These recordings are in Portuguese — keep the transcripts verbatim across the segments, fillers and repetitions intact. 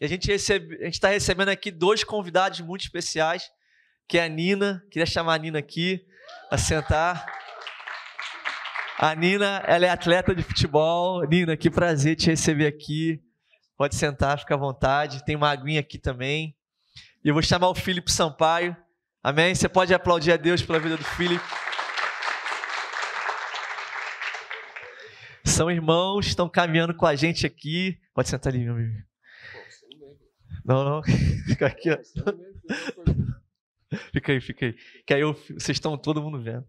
E a gente recebe, a gente está recebendo aqui dois convidados muito especiais, que é a Nina. Queria chamar a Nina aqui, a sentar. A Nina, ela é atleta de futebol. Nina, que prazer te receber aqui. Pode sentar, fica à vontade. Tem uma aguinha aqui também. E eu vou chamar o Philipe Sampaio. Amém? Você pode aplaudir a Deus pela vida do Philipe. São irmãos, estão caminhando com a gente aqui. Pode sentar ali, meu amigo. Não, não. Fica aqui. Ó. Fica aí, fica aí. Que aí eu, vocês estão todo mundo vendo.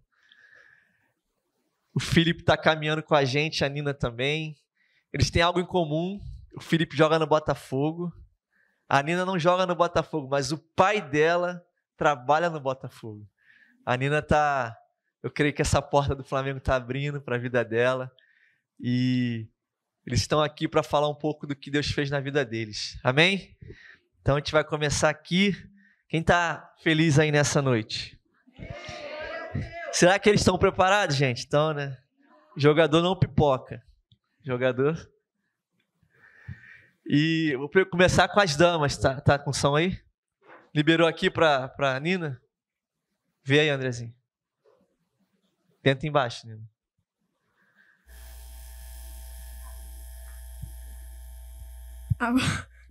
O Philipe está caminhando com a gente, a Nina também. Eles têm algo em comum. O Philipe joga no Botafogo. A Nina não joga no Botafogo, mas o pai dela trabalha no Botafogo. A Nina tá, eu creio que essa porta do Flamengo tá abrindo para a vida dela. E eles estão aqui para falar um pouco do que Deus fez na vida deles. Amém? Então a gente vai começar aqui. Quem tá feliz aí nessa noite? Será que eles estão preparados, gente? Então, né? Jogador não pipoca. Jogador. E vou começar com as damas. Tá, tá com som aí? Liberou aqui para para Nina? Vê aí, Andrezinho. Tenta embaixo, Nina. Ah,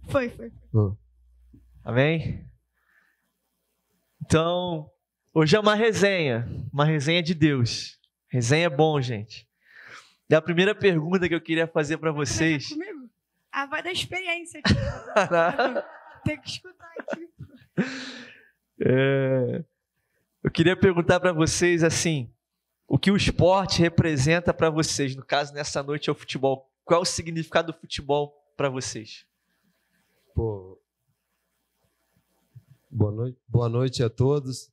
foi, foi. Oh. Amém? Então, hoje é uma resenha. Uma resenha de Deus. Resenha é bom, gente. E a primeira pergunta que eu queria fazer para vocês... Ah, vai dar experiência aqui. Tem que escutar aqui. É, eu queria perguntar para vocês, assim, o que o esporte representa para vocês? No caso, nessa noite é o futebol. Qual é o significado do futebol para vocês? Pô, boa noite, boa noite a todos.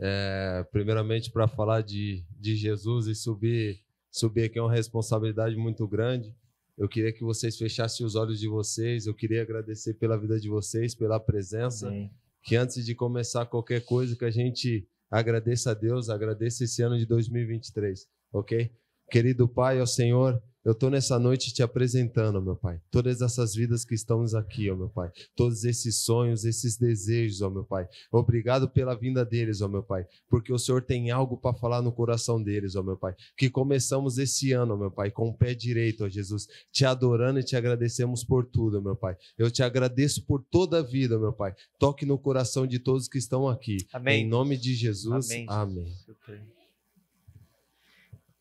É, primeiramente, para falar de, de Jesus e subir, subir aqui é uma responsabilidade muito grande. Eu queria que vocês fechassem os olhos de vocês. Eu queria agradecer pela vida de vocês, pela presença. Amém. Que antes de começar qualquer coisa, que a gente agradeça a Deus, agradeça esse ano de dois mil e vinte e três, ok? Querido Pai, ó Senhor, eu estou nessa noite te apresentando, meu Pai, todas essas vidas que estamos aqui, ó meu Pai, todos esses sonhos, esses desejos, ó meu Pai. Obrigado pela vinda deles, ó meu Pai, porque o Senhor tem algo para falar no coração deles, ó meu Pai, que começamos esse ano, ó meu Pai, com o pé direito, ó Jesus, te adorando e te agradecemos por tudo, ó meu Pai. Eu te agradeço por toda a vida, ó meu Pai. Toque no coração de todos que estão aqui. Amém. Em nome de Jesus, amém. Amém. Amém.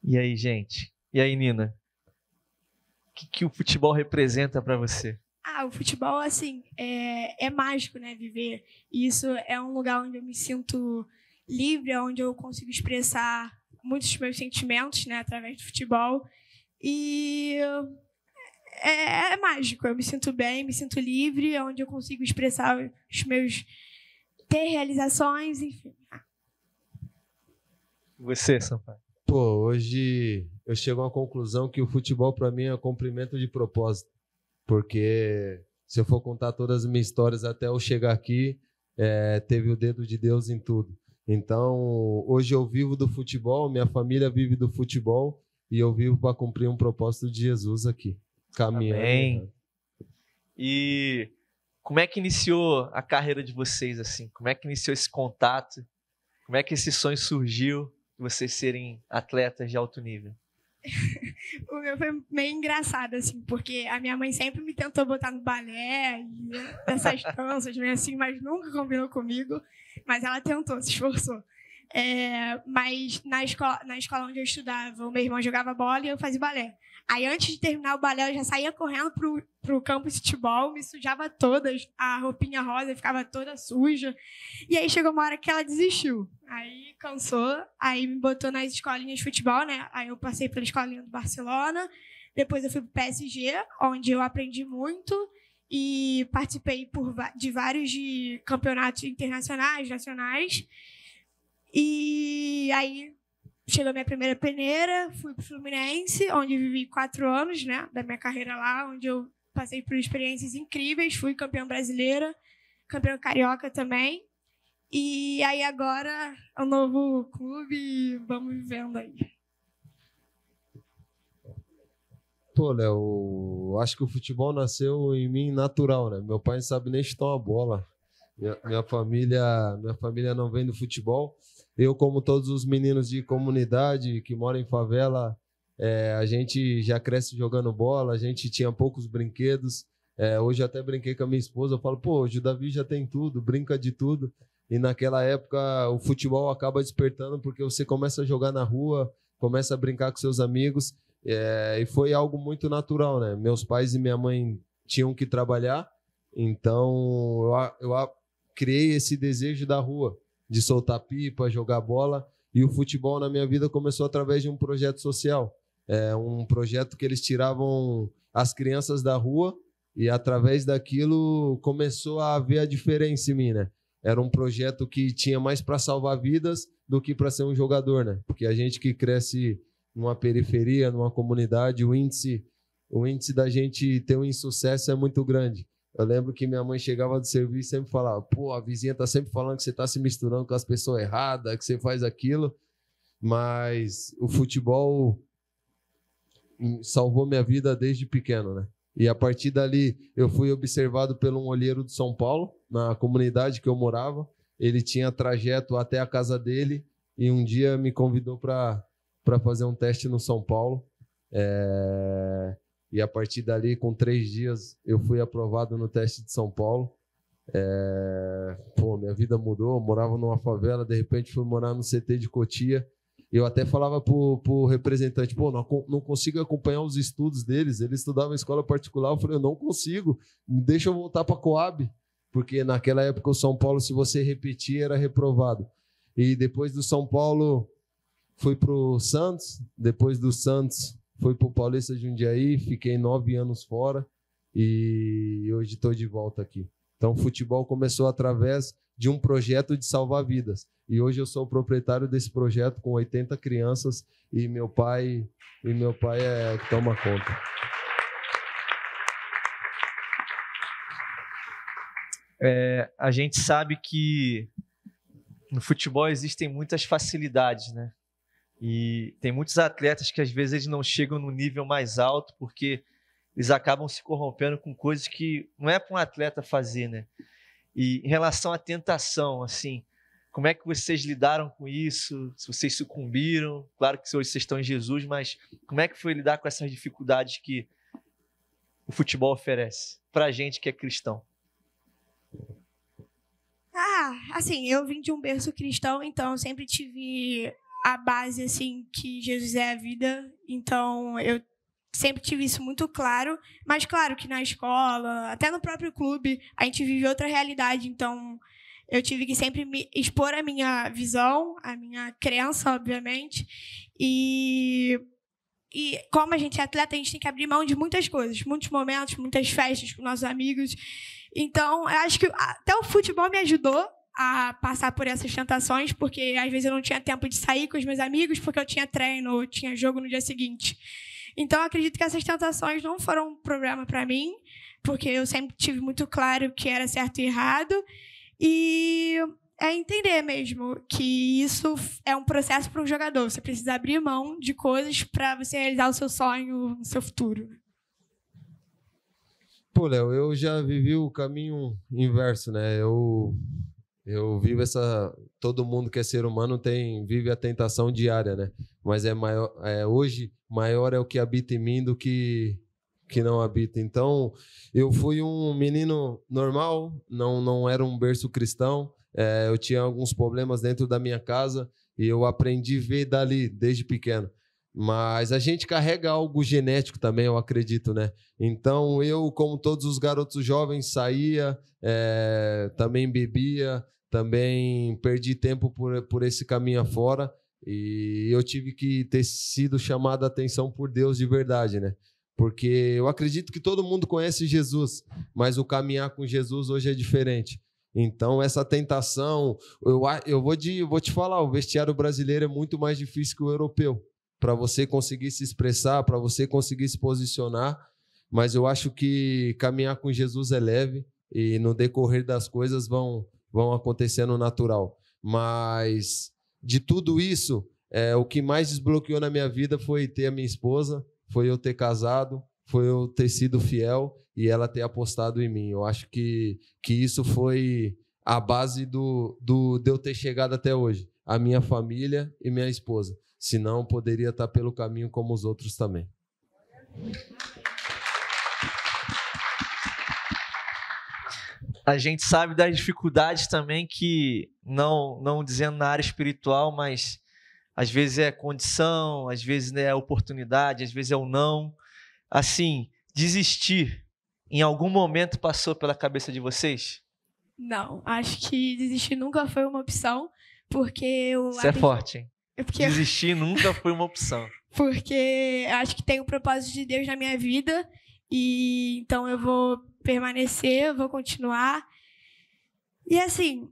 E aí, gente? E aí, Nina? O que, que o futebol representa para você? Ah, o futebol, assim, é, é mágico, né, viver. E isso é um lugar onde eu me sinto livre, onde eu consigo expressar muitos dos meus sentimentos, né, através do futebol. E é, é mágico, eu me sinto bem, me sinto livre, onde eu consigo expressar os meus... ter realizações, enfim. Você, Sampaio? Pô, hoje... eu chego à conclusão que o futebol, para mim, é um cumprimento de propósito. Porque se eu for contar todas as minhas histórias até eu chegar aqui, é, teve o dedo de Deus em tudo. Então, hoje eu vivo do futebol, minha família vive do futebol e eu vivo para cumprir um propósito de Jesus aqui, caminhando. Amém. E como é que iniciou a carreira de vocês, assim? Como é que iniciou esse contato? Como é que esse sonho surgiu de vocês serem atletas de alto nível? O meu foi meio engraçado, assim, porque a minha mãe sempre me tentou botar no balé, essas danças, assim, mas nunca combinou comigo. Mas ela tentou, se esforçou. É, mas na escola, na escola onde eu estudava, o meu irmão jogava bola e eu fazia balé. Aí, antes de terminar o balé, eu já saía correndo pro, pro campo de futebol, me sujava toda, a roupinha rosa ficava toda suja. E aí chegou uma hora que ela desistiu. Aí cansou, aí me botou nas escolinhas de futebol, né? Aí eu passei pela escolinha do Barcelona, depois eu fui pro P S G, onde eu aprendi muito e participei por, de vários de campeonatos internacionais, nacionais. E aí... chegou minha primeira peneira, fui para o Fluminense, onde vivi quatro anos, né, da minha carreira lá, onde eu passei por experiências incríveis, fui campeã brasileira, campeã carioca também. E aí agora é um novo clube, vamos vivendo aí. Pô, Léo, acho que o futebol nasceu em mim natural, né? Meu pai não sabe nem chutar uma bola. Minha, minha, família, minha família não vem do futebol. Eu, como todos os meninos de comunidade que moram em favela, é, a gente já cresce jogando bola, a gente tinha poucos brinquedos. É, hoje até brinquei com a minha esposa, eu falo, pô, hoje o Davi já tem tudo, brinca de tudo. E naquela época o futebol acaba despertando porque você começa a jogar na rua, começa a brincar com seus amigos. É, e foi algo muito natural, né? Meus pais e minha mãe tinham que trabalhar, então eu, eu criei esse desejo da rua, de soltar pipa, jogar bola. E o futebol na minha vida começou através de um projeto social. É, um projeto que eles tiravam as crianças da rua e através daquilo começou a haver a diferença em mim, né? Era um projeto que tinha mais para salvar vidas do que para ser um jogador, né? Porque a gente que cresce numa periferia, numa comunidade, o índice, o índice da gente ter um insucesso é muito grande. Eu lembro que minha mãe chegava do serviço e sempre falava, pô, a vizinha tá sempre falando que você tá se misturando com as pessoas erradas, que você faz aquilo, mas o futebol salvou minha vida desde pequeno, né? E a partir dali eu fui observado por um olheiro de São Paulo, na comunidade que eu morava. Ele tinha trajeto até a casa dele e um dia me convidou para para fazer um teste no São Paulo. É... E a partir dali, com três dias, eu fui aprovado no teste de São Paulo. É... Pô, minha vida mudou. Eu morava numa favela, de repente fui morar no C T de Cotia. Eu até falava para o representante, pô, não, não consigo acompanhar os estudos deles. Eles estudavam em escola particular. Eu falei, eu não consigo, deixa eu voltar para a Coab. Porque naquela época o São Paulo, se você repetir, era reprovado. E depois do São Paulo... Fui para o Santos, depois do Santos fui para o Paulista de Jundiaí, fiquei nove anos fora e hoje estou de volta aqui. Então o futebol começou através de um projeto de salvar vidas. E hoje eu sou o proprietário desse projeto com oitenta crianças e meu pai, e meu pai é que toma conta. É, a gente sabe que no futebol existem muitas facilidades, né? E tem muitos atletas que às vezes eles não chegam no nível mais alto porque eles acabam se corrompendo com coisas que não é para um atleta fazer, né? E em relação à tentação, assim, como é que vocês lidaram com isso? Se vocês sucumbiram? Claro que hoje vocês estão em Jesus, mas como é que foi lidar com essas dificuldades que o futebol oferece para a gente que é cristão? Ah, assim, eu vim de um berço cristão, então eu sempre tive... a base, assim, que Jesus é a vida. Então, eu sempre tive isso muito claro. Mas, claro, que na escola, até no próprio clube, a gente vive outra realidade. Então, eu tive que sempre me expor a minha visão, a minha crença, obviamente. E, e como a gente é atleta, a gente tem que abrir mão de muitas coisas. Muitos momentos, muitas festas com nossos amigos. Então, eu acho que até o futebol me ajudou a passar por essas tentações, porque às vezes eu não tinha tempo de sair com os meus amigos porque eu tinha treino ou tinha jogo no dia seguinte. Então, acredito que essas tentações não foram um problema para mim, porque eu sempre tive muito claro que era certo e errado. E é entender mesmo que isso é um processo para um jogador. Você precisa abrir mão de coisas para você realizar o seu sonho no seu futuro. Pô, Léo, eu já vivi o caminho inverso, né? Eu... Eu vivo essa... Todo mundo que é ser humano tem, vive a tentação diária, né? Mas é maior, é, hoje, maior é o que habita em mim do que, que não habita. Então, eu fui um menino normal, não, não era um berço cristão. É, eu tinha alguns problemas dentro da minha casa e eu aprendi a ver dali, desde pequeno. Mas a gente carrega algo genético também, eu acredito, né? Então eu, como todos os garotos jovens, saía, é, também bebia, também perdi tempo por, por esse caminho afora. E eu tive que ter sido chamado a atenção por Deus de verdade, né? Porque eu acredito que todo mundo conhece Jesus, mas o caminhar com Jesus hoje é diferente. Então, essa tentação... Eu, eu, vou, de, eu vou te falar, o vestiário brasileiro é muito mais difícil que o europeu, para você conseguir se expressar, para você conseguir se posicionar. Mas eu acho que caminhar com Jesus é leve e no decorrer das coisas vão, vão acontecendo natural. Mas de tudo isso, é, o que mais desbloqueou na minha vida foi ter a minha esposa, foi eu ter casado, foi eu ter sido fiel e ela ter apostado em mim. Eu acho que, que isso foi a base do, do, de eu ter chegado até hoje. A minha família e minha esposa. Senão, poderia estar pelo caminho como os outros também. A gente sabe das dificuldades também que, não, não dizendo na área espiritual, mas às vezes é condição, às vezes é oportunidade, às vezes é o não. Assim, desistir, em algum momento passou pela cabeça de vocês? Não, acho que desistir nunca foi uma opção, porque... eu Isso é forte, hein? Porque... Desistir nunca foi uma opção. Porque acho que tem o propósito de Deus na minha vida, e então eu vou permanecer, eu vou continuar. E assim,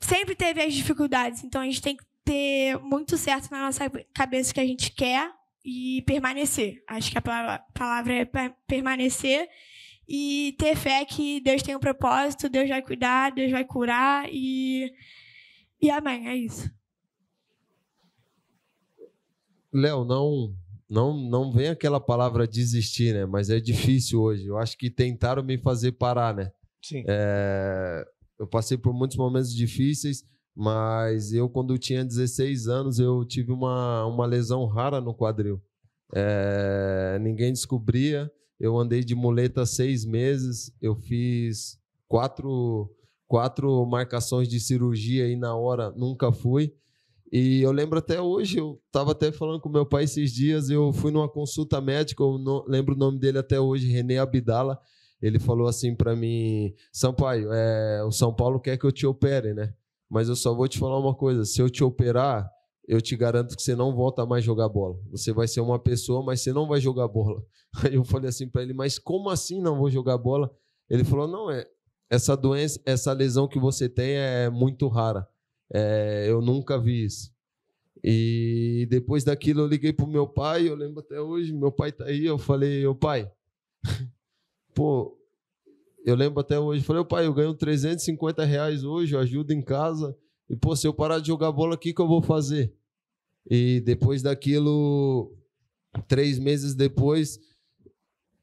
sempre teve as dificuldades, então a gente tem que ter muito certo na nossa cabeça o que a gente quer e permanecer. Acho que a palavra é permanecer e ter fé que Deus tem um propósito, Deus vai cuidar, Deus vai curar e, e amém, é isso. Léo, não, não, não vem aquela palavra desistir, né? Mas é difícil hoje. Eu acho que tentaram me fazer parar, né? Sim. É, eu passei por muitos momentos difíceis, mas eu, quando eu tinha dezesseis anos, eu tive uma, uma lesão rara no quadril. É, ninguém descobria. Eu andei de muleta seis meses. Eu fiz quatro, quatro marcações de cirurgia aí na hora. Nunca fui. E eu lembro até hoje, eu estava até falando com meu pai esses dias, eu fui numa consulta médica, eu não, lembro o nome dele até hoje, René Abdala. Ele falou assim para mim: Sampaio, é, o São Paulo quer que eu te opere, né? Mas eu só vou te falar uma coisa, se eu te operar, eu te garanto que você não volta mais a jogar bola. Você vai ser uma pessoa, mas você não vai jogar bola. Aí eu falei assim para ele: mas como assim não vou jogar bola? Ele falou: não, é, essa doença, essa lesão que você tem é muito rara. É, eu nunca vi isso. E depois daquilo eu liguei pro meu pai, eu lembro até hoje, meu pai tá aí, eu falei: ô pai, pô, eu lembro até hoje, eu falei: ô pai, eu ganho trezentos e cinquenta reais hoje, eu ajudo em casa, e pô, se eu parar de jogar bola, o que que eu vou fazer? E depois daquilo, três meses depois,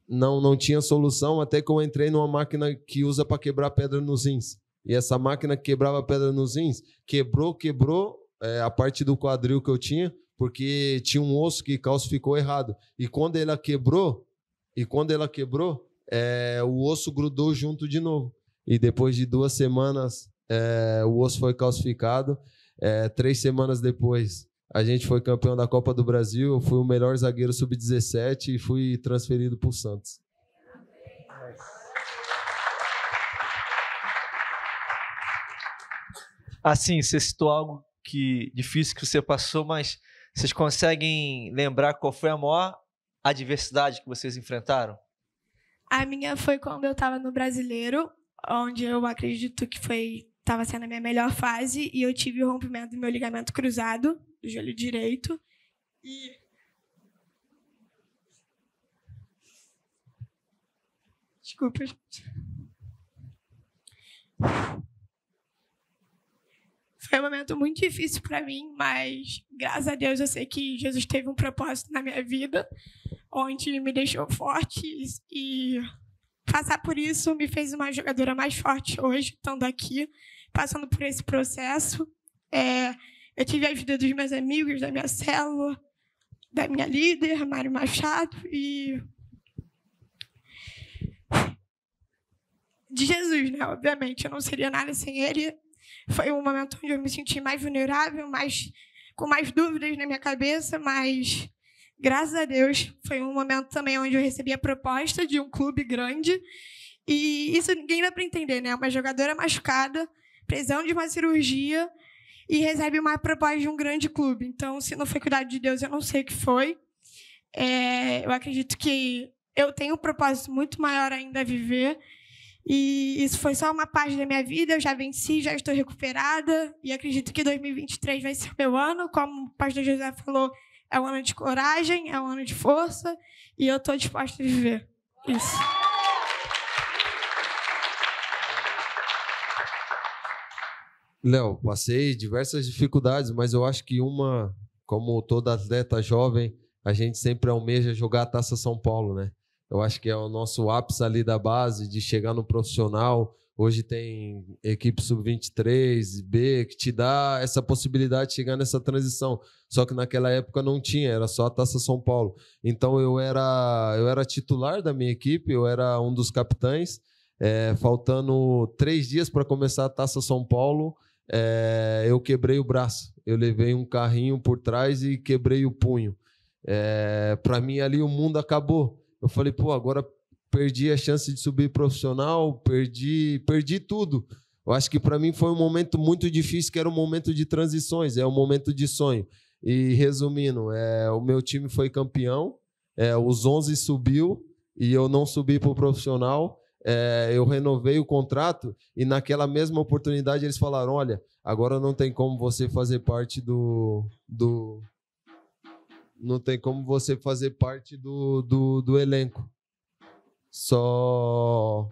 não, não tinha solução, até que eu entrei numa máquina que usa para quebrar pedra nos rins. E essa máquina que quebrava pedra nos rins, quebrou, quebrou é, a parte do quadril que eu tinha, porque tinha um osso que calcificou errado. E quando ela quebrou, e quando ela quebrou, é, o osso grudou junto de novo. E depois de duas semanas, é, o osso foi calcificado. É, três semanas depois, a gente foi campeão da Copa do Brasil. Eu fui o melhor zagueiro sub dezessete e fui transferido para o Santos. Assim, você citou algo que, difícil que você passou, mas vocês conseguem lembrar qual foi a maior adversidade que vocês enfrentaram? A minha foi quando eu estava no Brasileiro, onde eu acredito que foi estava sendo a minha melhor fase, e eu tive o rompimento do meu ligamento cruzado, do joelho direito. E... Desculpa, gente. Foi um momento muito difícil para mim, mas graças a Deus eu sei que Jesus teve um propósito na minha vida, onde me deixou forte, e passar por isso me fez uma jogadora mais forte hoje, estando aqui, passando por esse processo. É, eu tive a ajuda dos meus amigos, da minha célula, da minha líder, Mário Machado, e de Jesus, né? Obviamente, eu não seria nada sem ele. Foi um momento onde eu me senti mais vulnerável, mais, com mais dúvidas na minha cabeça, mas, graças a Deus, foi um momento também onde eu recebi a proposta de um clube grande. E isso ninguém dá para entender, né? Uma jogadora machucada, precisando de uma cirurgia, e recebe uma proposta de um grande clube. Então, se não foi cuidado de Deus, eu não sei o que foi. É, eu acredito que eu tenho um propósito muito maior ainda a viver. E isso foi só uma parte da minha vida, eu já venci, já estou recuperada, e acredito que dois mil e vinte e três vai ser meu ano, como o pastor José falou, é um ano de coragem, é um ano de força, e eu estou disposta a viver isso. Léo, passei diversas dificuldades, mas eu acho que uma, como todo atleta jovem, a gente sempre almeja jogar a Taça São Paulo, né? Eu acho que é o nosso ápice ali da base, de chegar no profissional. Hoje tem equipe sub vinte e três, B, que te dá essa possibilidade de chegar nessa transição. Só que naquela época não tinha, era só a Taça São Paulo. Então eu era, eu era titular da minha equipe, eu era um dos capitães, é, faltando três dias para começar a Taça São Paulo, é, eu quebrei o braço. Eu levei um carrinho por trás e quebrei o punho. É, para mim ali o mundo acabou. Eu falei, pô, agora perdi a chance de subir profissional, perdi, perdi tudo. Eu acho que para mim foi um momento muito difícil, que era um momento de transições, é um momento de sonho. E resumindo, é, o meu time foi campeão, é, os onze subiu e eu não subi para o profissional. É, eu renovei o contrato e naquela mesma oportunidade eles falaram, olha, agora não tem como você fazer parte do... do não tem como você fazer parte do, do, do elenco. Só...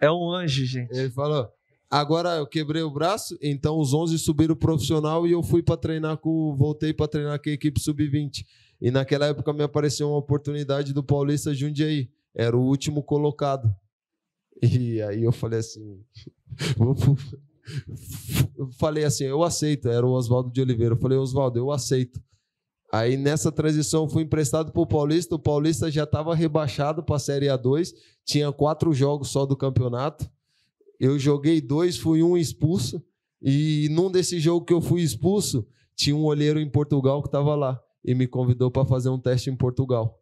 É um anjo, gente. Ele falou, agora eu quebrei o braço, então os onze subiram profissional e eu fui para treinar com... Voltei para treinar com a equipe sub vinte. E naquela época me apareceu uma oportunidade do Paulista de Jundiaí. Era o último colocado. E aí eu falei assim... Eu falei assim, eu aceito. Era o Oswaldo de Oliveira. Eu falei, Oswaldo, eu aceito. Aí nessa transição eu fui emprestado para o Paulista. O Paulista já estava rebaixado para a Série A dois. Tinha quatro jogos só do campeonato. Eu joguei dois, fui um expulso. E num desse jogo que eu fui expulso, tinha um olheiro em Portugal que estava lá e me convidou para fazer um teste em Portugal.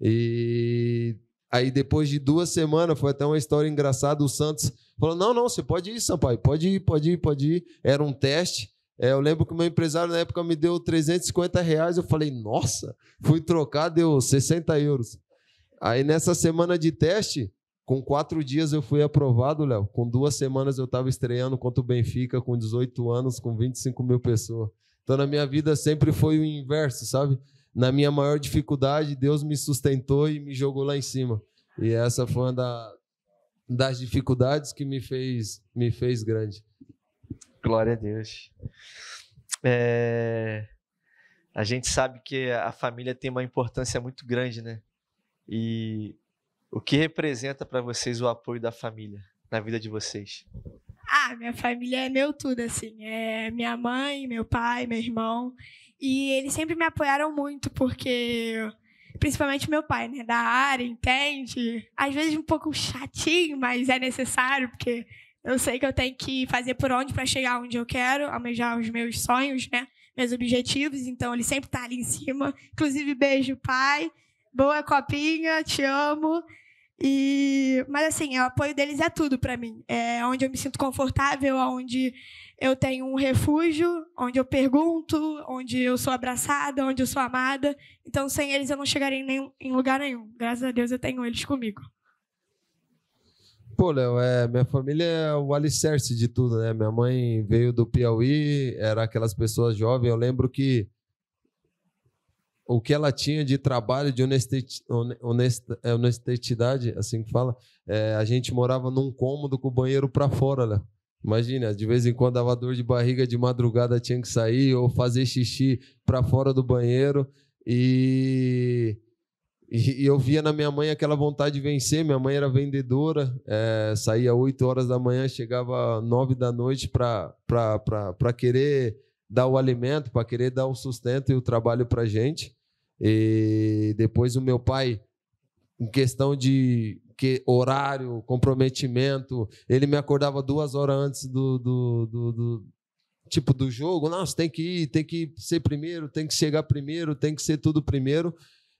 E aí depois de duas semanas, foi até uma história engraçada, o Santos falou, não, não, você pode ir, Sampaio, pode ir, pode ir, pode ir. Era um teste. É, eu lembro que o meu empresário na época me deu trezentos e cinquenta reais, eu falei, nossa, fui trocar, deu sessenta euros. Aí nessa semana de teste, com quatro dias eu fui aprovado, Léo. Com duas semanas eu estava estreando contra o Benfica, com dezoito anos, com vinte e cinco mil pessoas. Então na minha vida sempre foi o inverso, sabe? Na minha maior dificuldade, Deus me sustentou e me jogou lá em cima. E essa foi uma da, das dificuldades que me fez, me fez grande. Glória a Deus. É... A gente sabe que a família tem uma importância muito grande, né? E o que representa para vocês o apoio da família na vida de vocês? Ah, minha família é meu tudo, assim. É minha mãe, meu pai, meu irmão... E eles sempre me apoiaram muito, porque... Principalmente meu pai, né? Da área, entende? Às vezes um pouco chatinho, mas é necessário, porque eu sei que eu tenho que fazer por onde para chegar onde eu quero, almejar os meus sonhos, né? Meus objetivos, então ele sempre tá ali em cima. Inclusive, beijo, pai. Boa copinha, te amo. E... Mas, assim, o apoio deles é tudo para mim. É onde eu me sinto confortável, onde... Eu tenho um refúgio, onde eu pergunto, onde eu sou abraçada, onde eu sou amada. Então, sem eles, eu não chegaria em, nenhum, em lugar nenhum. Graças a Deus, eu tenho eles comigo. Pô, Léo, é, minha família é o alicerce de tudo, né? Minha mãe veio do Piauí, era aquelas pessoas jovens. Eu lembro que o que ela tinha de trabalho, de honestidade, assim que fala, é, a gente morava num cômodo com o banheiro para fora, Léo. Imagina, de vez em quando dava dor de barriga, de madrugada tinha que sair ou fazer xixi para fora do banheiro. E... e eu via na minha mãe aquela vontade de vencer. Minha mãe era vendedora, é, saía oito horas da manhã, chegava nove da noite para querer dar o alimento, para querer dar o sustento e o trabalho para a gente. E depois o meu pai, em questão de... Que horário, comprometimento, ele me acordava duas horas antes do, do, do, do tipo do jogo. Nossa, tem que ir, tem que ser primeiro, tem que chegar primeiro, tem que ser tudo primeiro.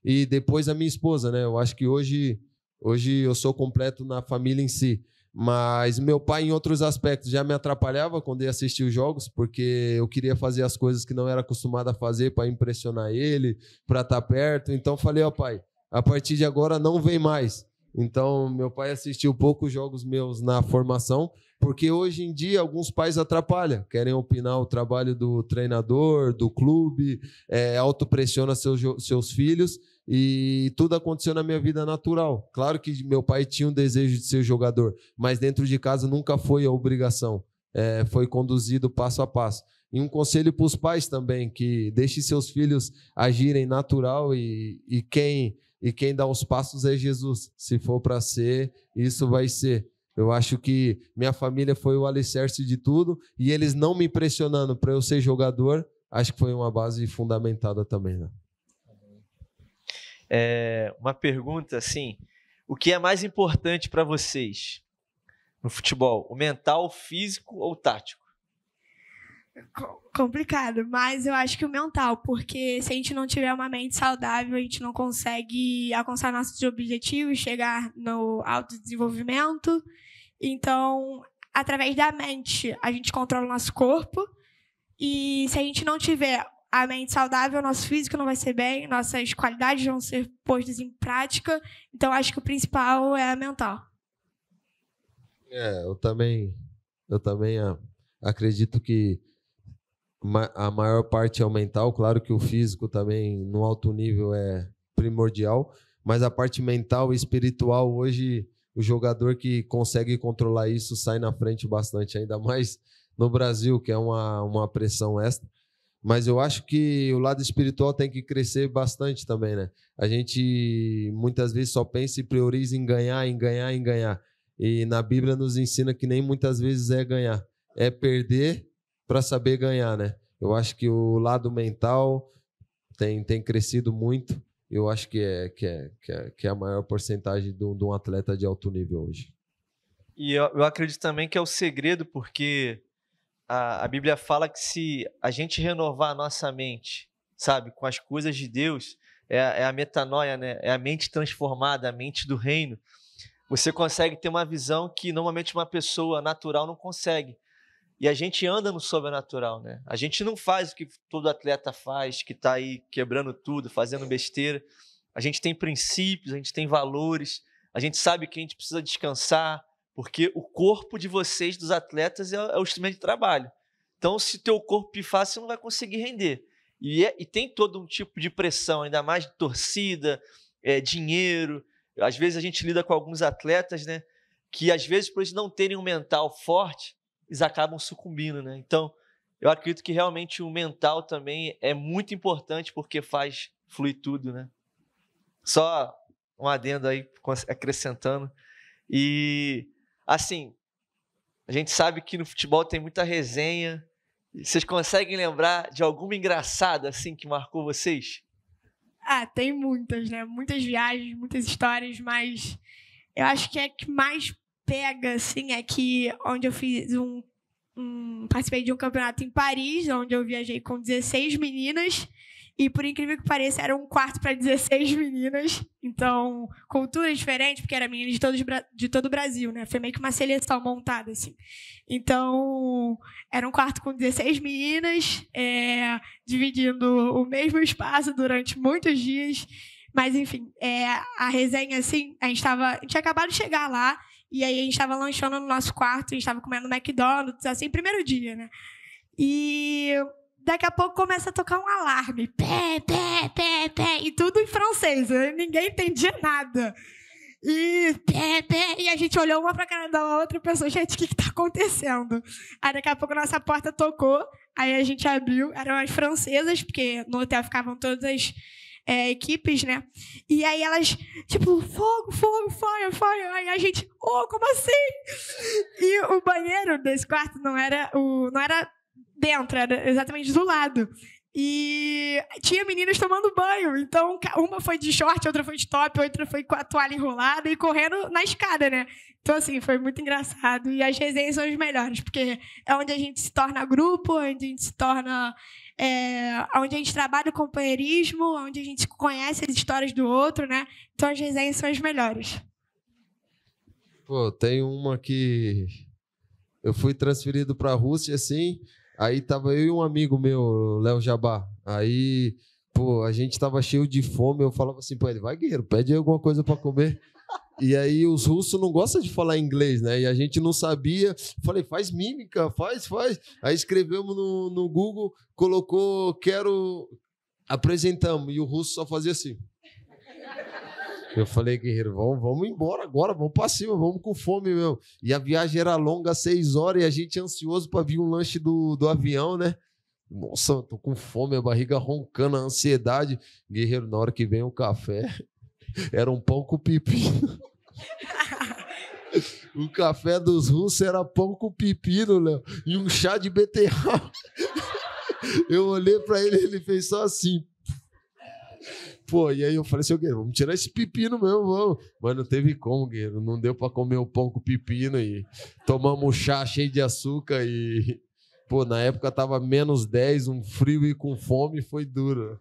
E depois a minha esposa, né? Eu acho que hoje, hoje eu sou completo na família em si. Mas meu pai, em outros aspectos, já me atrapalhava quando ia assistir os jogos, porque eu queria fazer as coisas que não era acostumado a fazer para impressionar ele, para estar perto. Então falei, ó, pai, a partir de agora não vem mais. Então, meu pai assistiu poucos jogos meus na formação, porque hoje em dia alguns pais atrapalham, querem opinar o trabalho do treinador, do clube, é, autopressiona seus, seus filhos, e tudo aconteceu na minha vida natural. Claro que meu pai tinha um desejo de ser jogador, mas dentro de casa nunca foi a obrigação, é, foi conduzido passo a passo. E um conselho para os pais também, que deixe seus filhos agirem natural, e, e, quem, e quem dá os passos é Jesus. Se for para ser, isso vai ser. Eu acho que minha família foi o alicerce de tudo, e eles não me pressionando para eu ser jogador, acho que foi uma base fundamentada também, né? É, uma pergunta assim, o que é mais importante para vocês no futebol? O mental, o físico ou o tático? Complicado, mas eu acho que o mental, porque se a gente não tiver uma mente saudável, a gente não consegue alcançar nossos objetivos, chegar no autodesenvolvimento. Então, através da mente, a gente controla o nosso corpo, e se a gente não tiver a mente saudável, nosso físico não vai ser bem, nossas qualidades vão ser postas em prática. Então, acho que o principal é a mental. É, eu também, eu também acredito que a maior parte é o mental. Claro que o físico também, no alto nível, é primordial, mas a parte mental e espiritual, hoje, o jogador que consegue controlar isso sai na frente bastante, ainda mais no Brasil, que é uma, uma pressão extra. Mas eu acho que o lado espiritual tem que crescer bastante também, né? A gente, muitas vezes, só pensa e prioriza em ganhar, em ganhar, em ganhar. E na Bíblia nos ensina que nem muitas vezes é ganhar, é perder para saber ganhar, né? Eu acho que o lado mental tem, tem crescido muito. Eu acho que é, que é, que é, que é a maior porcentagem de um, de um atleta de alto nível hoje. E eu, eu acredito também que é o segredo, porque a, a Bíblia fala que se a gente renovar a nossa mente, sabe, com as coisas de Deus, é, é a metanoia, né? É a mente transformada, a mente do reino. Você consegue ter uma visão que normalmente uma pessoa natural não consegue. E a gente anda no sobrenatural, né? A gente não faz o que todo atleta faz, que está aí quebrando tudo, fazendo besteira. A gente tem princípios, a gente tem valores, a gente sabe que a gente precisa descansar, porque o corpo de vocês, dos atletas, é, é o instrumento de trabalho. Então, se teu corpo pifar, você não vai conseguir render. E, é, e tem todo um tipo de pressão, ainda mais de torcida, é, dinheiro. Às vezes a gente lida com alguns atletas, né? Que às vezes, por eles não terem um mental forte, eles acabam sucumbindo, né? Então, eu acredito que realmente o mental também é muito importante, porque faz fluir tudo, né? Só um adendo aí, acrescentando. E, assim, a gente sabe que no futebol tem muita resenha. Vocês conseguem lembrar de alguma engraçada, assim, que marcou vocês? Ah, tem muitas, né? Muitas viagens, muitas histórias, mas eu acho que é que mais pega, assim, é que onde eu fiz um, um... participei de um campeonato em Paris, onde eu viajei com dezesseis meninas, e por incrível que pareça, era um quarto para dezesseis meninas. Então, cultura diferente, porque era menina de, todos, de todo o Brasil, né? Foi meio que uma seleção montada, assim. Então, era um quarto com dezesseis meninas, é, dividindo o mesmo espaço durante muitos dias. Mas, enfim, é, a resenha, assim, a gente, tava, a gente tinha acabado de chegar lá, e aí a gente estava lanchando no nosso quarto, a gente estava comendo McDonald's, assim, primeiro dia, né? E daqui a pouco começa a tocar um alarme. Pé, pé, pé, pé. E tudo em francês, né? Ninguém entendia nada. E pé, pé. E a gente olhou uma para a cara da outra e pensou, gente, o que está acontecendo? Aí daqui a pouco a nossa porta tocou, aí a gente abriu, eram as francesas, porque no hotel ficavam todas as É, equipes, né? E aí elas, tipo, fogo, fogo, fire, fire. Aí a gente, oh, como assim? E o banheiro desse quarto não era, o, não era dentro, era exatamente do lado. E tinha meninas tomando banho. Então, uma foi de short, outra foi de top, outra foi com a toalha enrolada e correndo na escada, né? Então, assim, foi muito engraçado. E as resenhas são as melhores, porque é onde a gente se torna grupo, onde a gente se torna... É, onde a gente trabalha o companheirismo, onde a gente conhece as histórias do outro, né? Então as resenhas são as melhores. Pô, tem uma que eu fui transferido para a Rússia, assim, aí tava eu e um amigo meu, Léo Jabá. Aí, pô, a gente tava cheio de fome, eu falava assim, pô, ele vai, guerreiro, pede alguma coisa para comer. E aí os russos não gostam de falar inglês, né? E a gente não sabia. Falei, faz mímica, faz, faz. Aí escrevemos no, no Google, colocou, quero... Apresentamos. E o russo só fazia assim. Eu falei, guerreiro, vamos, vamos embora agora, vamos pra cima, vamos com fome mesmo. E a viagem era longa, seis horas, e a gente ansioso pra vir um lanche do, do avião, né? Nossa, tô com fome, a barriga roncando, a ansiedade. Guerreiro, na hora que vem o café, era um pão com pepino. O café dos russos era pão com pepino, Léo, e um chá de beterraba. Eu olhei pra ele, ele fez só assim. Pô, e aí eu falei assim, ô Guerreiro, vamos tirar esse pepino mesmo, vamos. Mas não teve como, Guerreiro, não deu pra comer o pão com pepino e tomamos um chá cheio de açúcar e... Pô, na época tava menos dez, um frio e com fome, foi duro.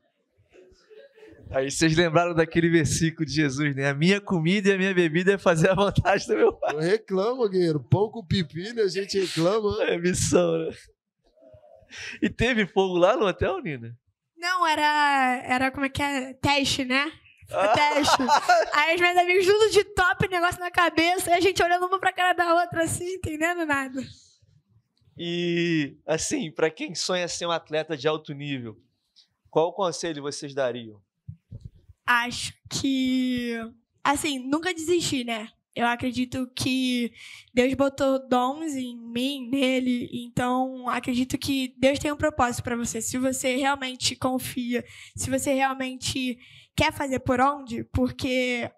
Aí vocês lembraram daquele versículo de Jesus, né? A minha comida e a minha bebida é fazer a vontade do meu Pai. Eu reclamo, Guerreiro, pão com pepino, a gente reclama. É missão, né? E teve fogo lá no hotel, Nina? Não, era, era como é que é? Teste, né? Ah. Teste. Aí os meus amigos tudo de top, negócio na cabeça, e a gente olhando uma pra cara da outra assim, entendendo nada. E, assim, pra quem sonha ser um atleta de alto nível, qual conselho vocês dariam? Acho que, assim, nunca desistir, né? Eu acredito que Deus botou dons em mim, nele, então acredito que Deus tem um propósito para você. Se você realmente confia, se você realmente quer fazer por onde, porque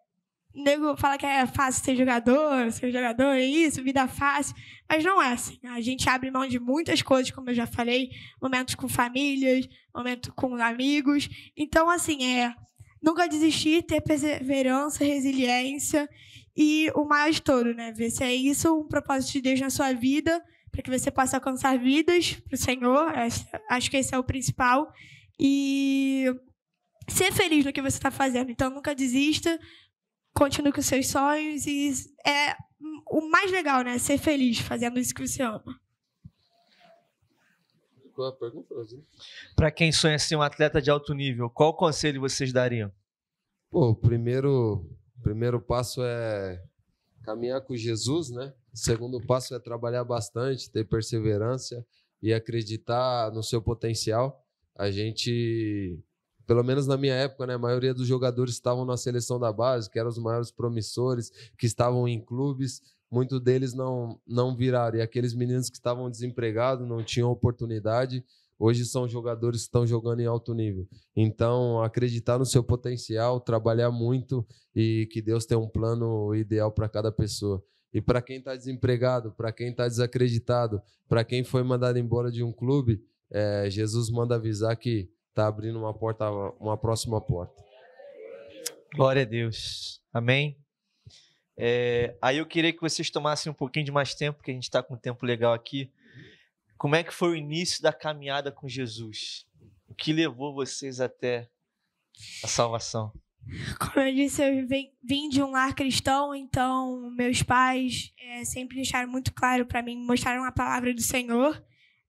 o nego fala que é fácil ser jogador, ser jogador é isso, vida fácil, mas não é assim. A gente abre mão de muitas coisas, como eu já falei, momentos com famílias, momentos com amigos. Então, assim, é nunca desistir, ter perseverança, resiliência. E o maior de todo, né? Ver se é isso um propósito de Deus na sua vida, para que você possa alcançar vidas para o Senhor. Acho que esse é o principal. E ser feliz no que você está fazendo. Então, nunca desista, continue com seus sonhos. E é o mais legal, né? Ser feliz fazendo isso que você ama. Para quem sonha ser um atleta de alto nível, qual conselho vocês dariam? Pô, primeiro... O primeiro passo é caminhar com Jesus, né? O segundo passo é trabalhar bastante, ter perseverança e acreditar no seu potencial. A gente, pelo menos na minha época, né, a maioria dos jogadores estavam na seleção da base, que eram os maiores promissores, que estavam em clubes. Muitos deles não, não viraram. E aqueles meninos que estavam desempregados, não tinham oportunidade, hoje são jogadores que estão jogando em alto nível. Então, acreditar no seu potencial, trabalhar muito e que Deus tem um plano ideal para cada pessoa. E para quem está desempregado, para quem está desacreditado, para quem foi mandado embora de um clube, é, Jesus manda avisar que está abrindo uma porta, uma próxima porta. Glória a Deus. Amém? É, aí eu queria que vocês tomassem um pouquinho de mais tempo, porque a gente está com um tempo legal aqui. Como é que foi o início da caminhada com Jesus? O que levou vocês até a salvação? Como eu disse, eu vim, vim de um lar cristão, então meus pais é, sempre deixaram muito claro para mim, mostraram a palavra do Senhor,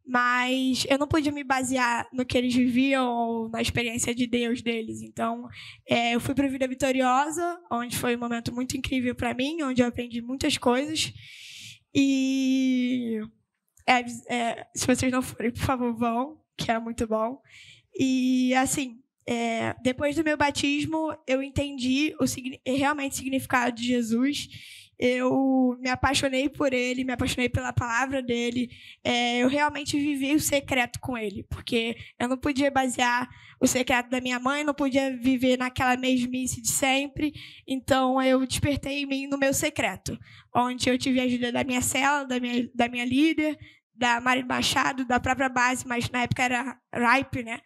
mas eu não podia me basear no que eles viviam ou na experiência de Deus deles. Então, é, eu fui para a Vida Vitoriosa, onde foi um momento muito incrível para mim, onde eu aprendi muitas coisas. E... É, é, se vocês não forem, por favor, vão, que é muito bom. E, assim, é, depois do meu batismo, eu entendi o, realmente o significado de Jesus. Eu me apaixonei por ele, me apaixonei pela palavra dele. É, eu realmente vivi o secreto com ele, porque eu não podia basear o secreto da minha mãe, não podia viver naquela mesmice de sempre. Então, eu despertei em mim no meu secreto, onde eu tive a ajuda da minha célula, da minha, da minha líder, da Mário Machado, da própria base, mas na época era R I P, né?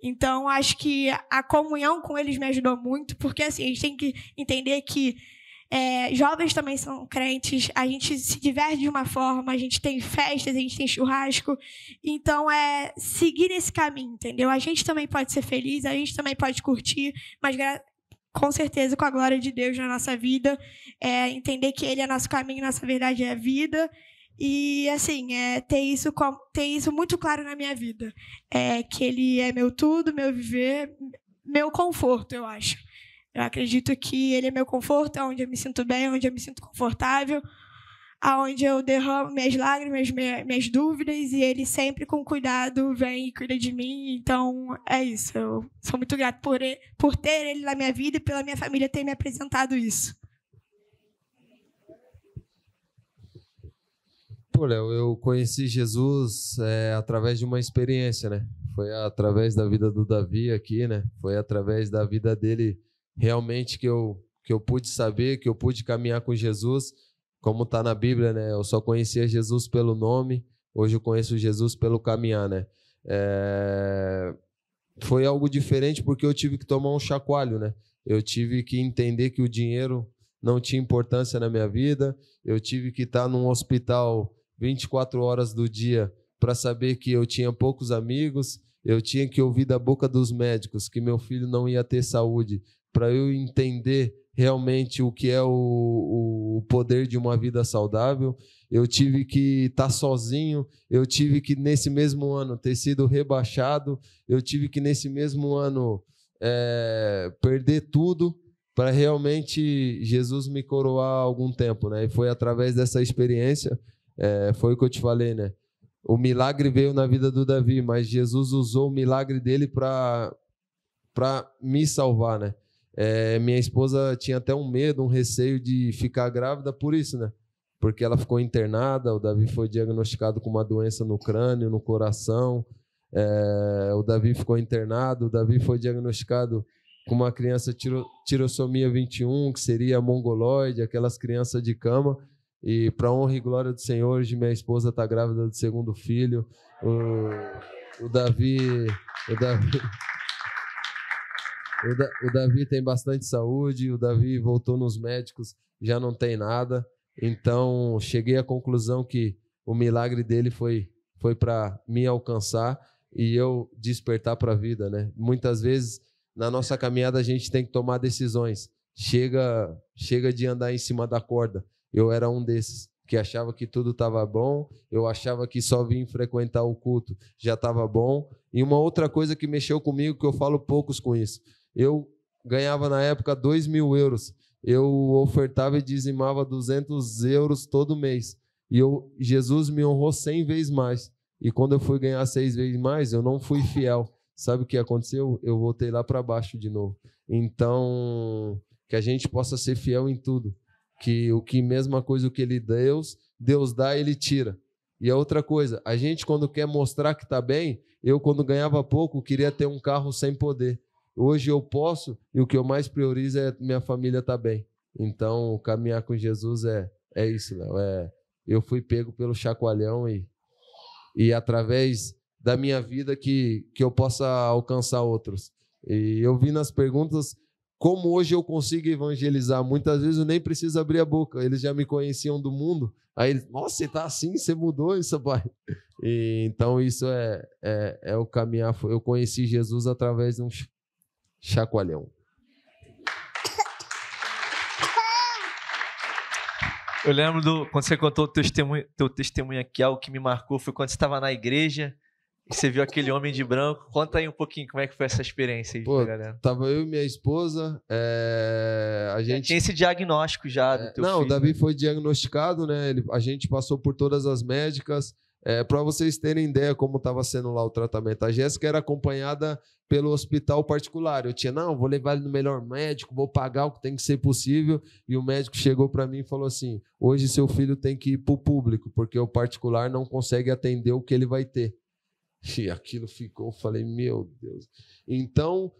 Então, acho que a comunhão com eles me ajudou muito, porque assim, a gente tem que entender que é, jovens também são crentes, a gente se diverte de uma forma, a gente tem festas, a gente tem churrasco. Então, é seguir esse caminho, entendeu? A gente também pode ser feliz, a gente também pode curtir, mas gra- com certeza, com a glória de Deus na nossa vida, é, entender que ele é nosso caminho, nossa verdade é a vida. E, assim, é, ter, isso, ter isso muito claro na minha vida. É, que ele é meu tudo, meu viver, meu conforto, eu acho. Eu acredito que ele é meu conforto, é onde eu me sinto bem, onde eu me sinto confortável, aonde eu derramo minhas lágrimas, minha, minhas dúvidas, e ele sempre, com cuidado, vem e cuida de mim. Então, é isso. Eu sou muito grato por, ele, por ter ele na minha vida e pela minha família ter me apresentado isso. Pô, Léo, eu conheci Jesus é, através de uma experiência, né? foi através da vida do Davi aqui, né? Foi através da vida dele realmente que eu, que eu pude saber, que eu pude caminhar com Jesus, como tá na Bíblia, né? Eu só conhecia Jesus pelo nome, hoje eu conheço Jesus pelo caminhar, né? É... Foi algo diferente porque eu tive que tomar um chacoalho, né? Eu tive que entender que o dinheiro não tinha importância na minha vida, eu tive que estar num hospital vinte e quatro horas do dia para saber que eu tinha poucos amigos, eu tinha que ouvir da boca dos médicos que meu filho não ia ter saúde, para eu entender realmente o que é o, o poder de uma vida saudável. Eu tive que estar sozinho, eu tive que nesse mesmo ano ter sido rebaixado, eu tive que nesse mesmo ano é, perder tudo para realmente Jesus me coroar há algum tempo, né? E foi através dessa experiência, é, foi o que eu te falei, né? O milagre veio na vida do Davi, mas Jesus usou o milagre dele para para me salvar, né? É, minha esposa tinha até um medo, um receio de ficar grávida por isso, né? Porque ela ficou internada, o Davi foi diagnosticado com uma doença no crânio, no coração, é, o Davi ficou internado, o Davi foi diagnosticado com uma criança tiro, tirossomia vinte e um, que seria mongoloide, aquelas crianças de cama, e para honra e glória do Senhor, hoje minha esposa está grávida do segundo filho, o, o Davi... O Davi... O, da, o Davi tem bastante saúde, o Davi voltou nos médicos, já não tem nada. Então, cheguei à conclusão que o milagre dele foi, foi para me alcançar e eu despertar para a vida, né? Muitas vezes, na nossa caminhada, a gente tem que tomar decisões. Chega, chega de andar em cima da corda. Eu era um desses que achava que tudo estava bom, eu achava que só vim frequentar o culto já estava bom. E uma outra coisa que mexeu comigo, que eu falo poucos com isso, eu ganhava na época dois mil euros, eu ofertava e dizimava duzentos euros todo mês, e eu, Jesus me honrou cem vezes mais, e quando eu fui ganhar seis vezes mais, eu não fui fiel, sabe o que aconteceu? Eu voltei lá para baixo de novo. Então, que a gente possa ser fiel em tudo, que o que mesma coisa o que ele Deus, Deus dá, ele tira. E a outra coisa, a gente quando quer mostrar que está bem, eu quando ganhava pouco queria ter um carro sem poder. Hoje eu posso e o que eu mais priorizo é minha família tá bem. Então, caminhar com Jesus é, é isso, Léo. É, eu fui pego pelo chacoalhão e, e através da minha vida que, que eu possa alcançar outros. E eu vi nas perguntas como hoje eu consigo evangelizar. Muitas vezes eu nem preciso abrir a boca. Eles já me conheciam do mundo. Aí eles, nossa, você tá assim, você mudou isso, pai. E, então, isso é, é, é o caminhar. Eu conheci Jesus através de um chacoalhão. Eu lembro do, quando você contou o teu testemunho, teu testemunho aqui, algo que me marcou foi quando você estava na igreja e você viu aquele homem de branco. Conta aí um pouquinho como é que foi essa experiência aí. Pô, galera. Tava eu e minha esposa, é, a gente... Tinha esse diagnóstico já do teu Não, filho, o Davi né? foi diagnosticado, né? Ele, a gente passou por todas as médicas. É, para vocês terem ideia como estava sendo lá o tratamento, a Jéssica era acompanhada pelo hospital particular. Eu tinha, não, vou levar ele no melhor médico, vou pagar o que tem que ser possível. E o médico chegou para mim e falou assim, hoje seu filho tem que ir para o público, porque o particular não consegue atender o que ele vai ter. E aquilo ficou, eu falei, meu Deus. Então,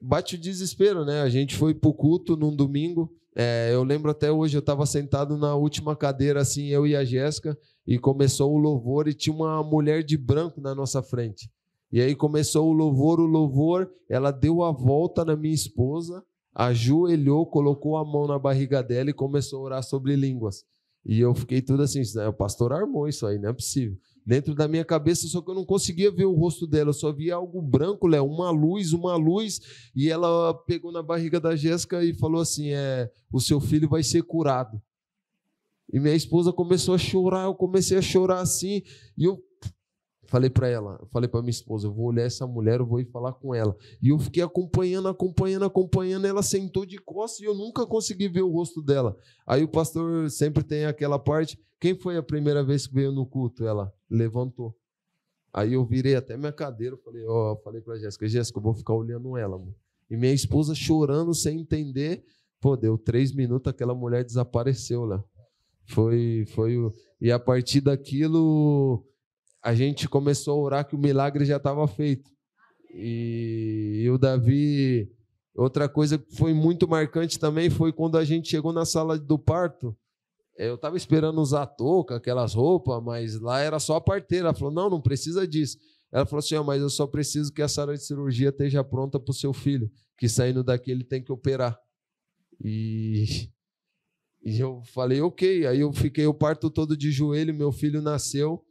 bate o desespero, né? A gente foi para o culto num domingo. É, eu lembro até hoje, eu estava sentado na última cadeira, assim, eu e a Jéssica, e começou o louvor, e tinha uma mulher de branco na nossa frente. E aí começou o louvor, o louvor, ela deu a volta na minha esposa, ajoelhou, colocou a mão na barriga dela e começou a orar sobre línguas. E eu fiquei tudo assim, o pastor armou isso aí, não é possível. Dentro da minha cabeça, só que eu não conseguia ver o rosto dela, eu só via algo branco, Léo, uma luz, uma luz, e ela pegou na barriga da Jéssica e falou assim, é, o seu filho vai ser curado. E minha esposa começou a chorar, eu comecei a chorar assim, e eu falei para ela, falei para minha esposa, eu vou olhar essa mulher, eu vou ir falar com ela. E eu fiquei acompanhando, acompanhando, acompanhando, ela sentou de costas e eu nunca consegui ver o rosto dela. Aí o pastor sempre tem aquela parte, quem foi a primeira vez que veio no culto? Ela levantou. Aí eu virei até minha cadeira, eu falei, ó, oh, falei para Jéssica, Jéssica, eu vou ficar olhando ela, amor. E minha esposa chorando sem entender, pô, deu três minutos, aquela mulher desapareceu, né? Foi, foi, e a partir daquilo, a gente começou a orar que o milagre já estava feito. E, e o Davi... Outra coisa que foi muito marcante também foi quando a gente chegou na sala do parto. Eu estava esperando usar touca, aquelas roupas, mas lá era só a parteira. Ela falou, não, não precisa disso. Ela falou assim, ah, mas eu só preciso que a sala de cirurgia esteja pronta para o seu filho, que saindo daqui ele tem que operar. E... e eu falei, ok. Aí eu fiquei o parto todo de joelho, meu filho nasceu.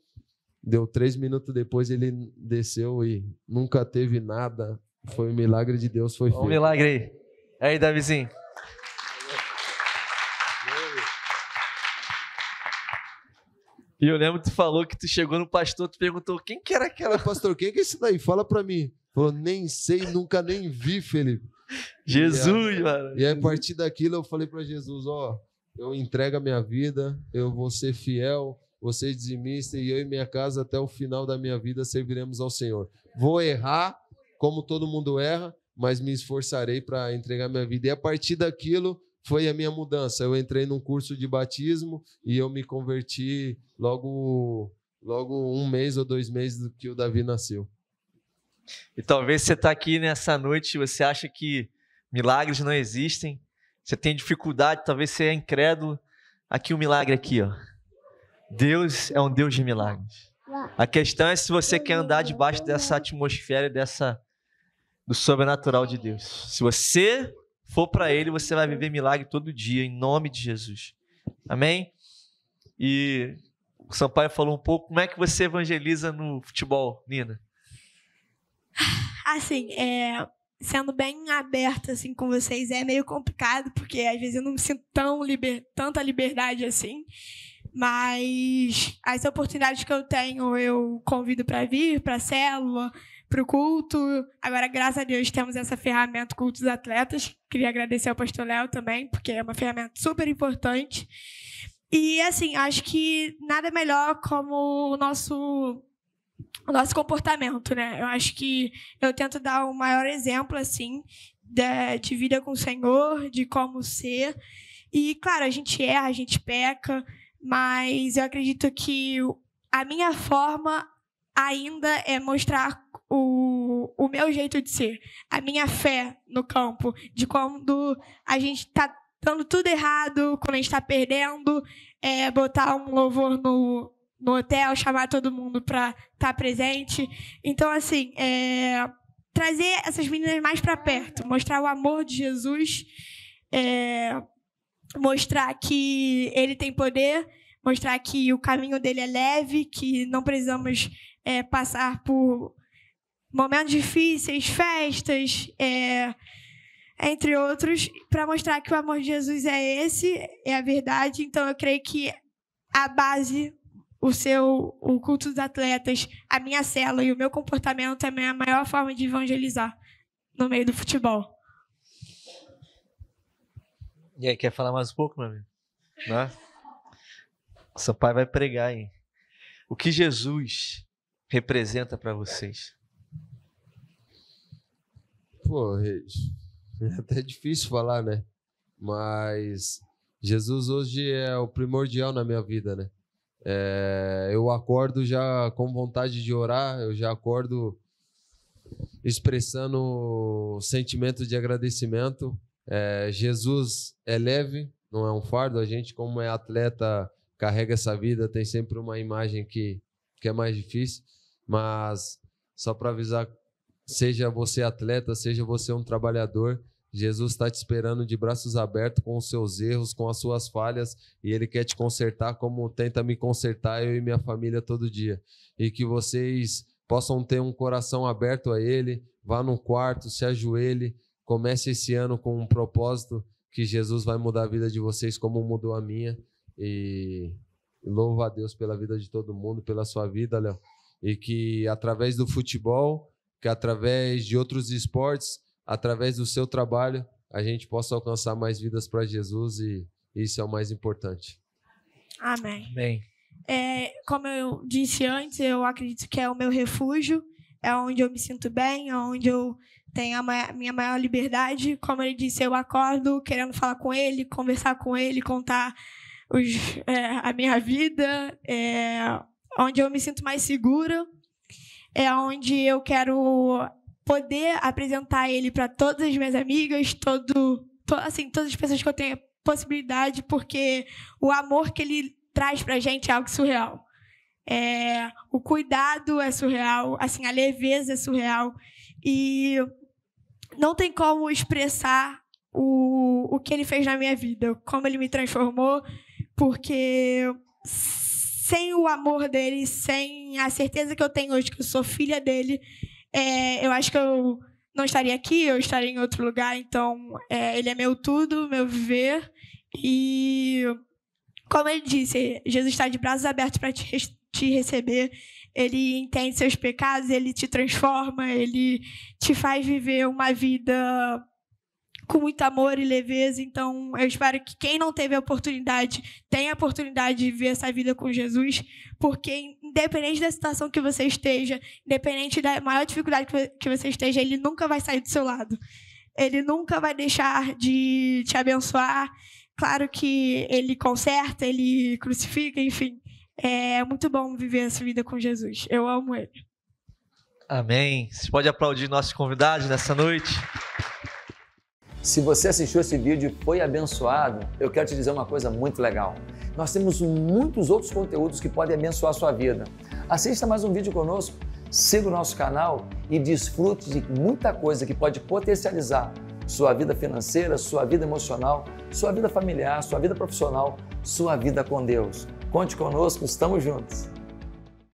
Deu três minutos depois, ele desceu e nunca teve nada. Foi um milagre de Deus, foi feito. Um milagre aí. Aí, Davizinho. E eu lembro que tu falou que tu chegou no pastor, tu perguntou, quem que era aquela? Pastor, quem que é isso daí? Fala pra mim. Falou, nem sei, nunca nem vi, Felipe. Jesus, e aí, mano. E aí, a partir daquilo, eu falei pra Jesus, ó, eu entrego a minha vida, eu vou ser fiel, vou ser dizimista, e eu e minha casa, até o final da minha vida, serviremos ao Senhor. Vou errar, como todo mundo erra, mas me esforçarei para entregar minha vida. E a partir daquilo foi a minha mudança. Eu entrei num curso de batismo e eu me converti logo, logo um mês ou dois meses que o Davi nasceu. E talvez você está aqui nessa noite, você acha que milagres não existem, você tem dificuldade, talvez você é incrédulo. Aqui o um milagre aqui, ó. Deus é um Deus de milagres. A questão é se você quer andar debaixo dessa atmosfera, dessa... do sobrenatural de Deus. Se você for para Ele, você vai viver milagre todo dia, em nome de Jesus. Amém? E o Sampaio falou um pouco, como é que você evangeliza no futebol, Nina? Assim, é, sendo bem aberta assim, com vocês, é meio complicado, porque às vezes eu não me sinto tão liber... tanta liberdade assim, mas as oportunidades que eu tenho, eu convido para vir, para a célula, para o culto. Agora, graças a Deus, temos essa ferramenta Cultos Atletas. Queria agradecer ao pastor Léo também, porque é uma ferramenta super importante. E, assim, acho que nada melhor como o nosso, o nosso comportamento, né? Eu acho que eu tento dar o maior exemplo, assim, de, de vida com o Senhor, de como ser. E, claro, a gente erra, a gente peca, mas eu acredito que a minha forma ainda é mostrar O, o meu jeito de ser, a minha fé no campo, de quando a gente está dando tudo errado, quando a gente está perdendo, é, botar um louvor no, no hotel, chamar todo mundo para estar tá presente. Então, assim, é, trazer essas meninas mais para perto, mostrar o amor de Jesus, é, mostrar que Ele tem poder, mostrar que o caminho dele é leve, que não precisamos é, passar por momentos difíceis, festas, é, entre outros, para mostrar que o amor de Jesus é esse, é a verdade. Então, eu creio que a base, o seu, o culto dos atletas, a minha célula e o meu comportamento também é a maior forma de evangelizar no meio do futebol. E aí, quer falar mais um pouco, meu amigo? Né? O Sampaio vai pregar, hein? O que Jesus representa para vocês? Pô, é até difícil falar, né? Mas Jesus hoje é o primordial na minha vida, né? É, eu acordo já com vontade de orar, eu já acordo expressando sentimento de agradecimento. É, Jesus é leve, não é um fardo. A gente, como é atleta, carrega essa vida, tem sempre uma imagem que, que é mais difícil. Mas só para avisar, seja você atleta, seja você um trabalhador, Jesus está te esperando de braços abertos com os seus erros, com as suas falhas, e Ele quer te consertar como tenta me consertar eu e minha família todo dia. E que vocês possam ter um coração aberto a Ele, vá no quarto, se ajoelhe, comece esse ano com um propósito que Jesus vai mudar a vida de vocês como mudou a minha. E louvo a Deus pela vida de todo mundo, pela sua vida, Léo. E que através do futebol... que através de outros esportes, através do seu trabalho, a gente possa alcançar mais vidas para Jesus, e isso é o mais importante. Amém. Amém. É, como eu disse antes, eu acredito que é o meu refúgio, é onde eu me sinto bem, é onde eu tenho a ma- minha maior liberdade. Como ele disse, eu acordo querendo falar com ele, conversar com ele, contar os, é, a minha vida, é, onde eu me sinto mais segura, é onde eu quero poder apresentar ele para todas as minhas amigas, todo, to, assim, todas as pessoas que eu tenho possibilidade, porque o amor que ele traz para a gente é algo surreal. É, o cuidado é surreal, assim, a leveza é surreal. E não tem como expressar o, o que ele fez na minha vida, como ele me transformou, porque sem o amor dele, sem a certeza que eu tenho hoje que eu sou filha dele, é, eu acho que eu não estaria aqui, eu estaria em outro lugar. Então, é, ele é meu tudo, meu viver. E, como ele disse, Jesus está de braços abertos para te, te receber. Ele entende seus pecados, ele te transforma, ele te faz viver uma vida com muito amor e leveza. Então, eu espero que quem não teve a oportunidade tenha a oportunidade de viver essa vida com Jesus, porque, independente da situação que você esteja, independente da maior dificuldade que você esteja, ele nunca vai sair do seu lado. Ele nunca vai deixar de te abençoar. Claro que ele conserta, ele crucifica, enfim. É muito bom viver essa vida com Jesus. Eu amo ele. Amém. Você pode aplaudir nossos convidados nessa noite? Se você assistiu esse vídeo e foi abençoado, eu quero te dizer uma coisa muito legal. Nós temos muitos outros conteúdos que podem abençoar a sua vida. Assista mais um vídeo conosco, siga o nosso canal e desfrute de muita coisa que pode potencializar sua vida financeira, sua vida emocional, sua vida familiar, sua vida profissional, sua vida com Deus. Conte conosco, estamos juntos!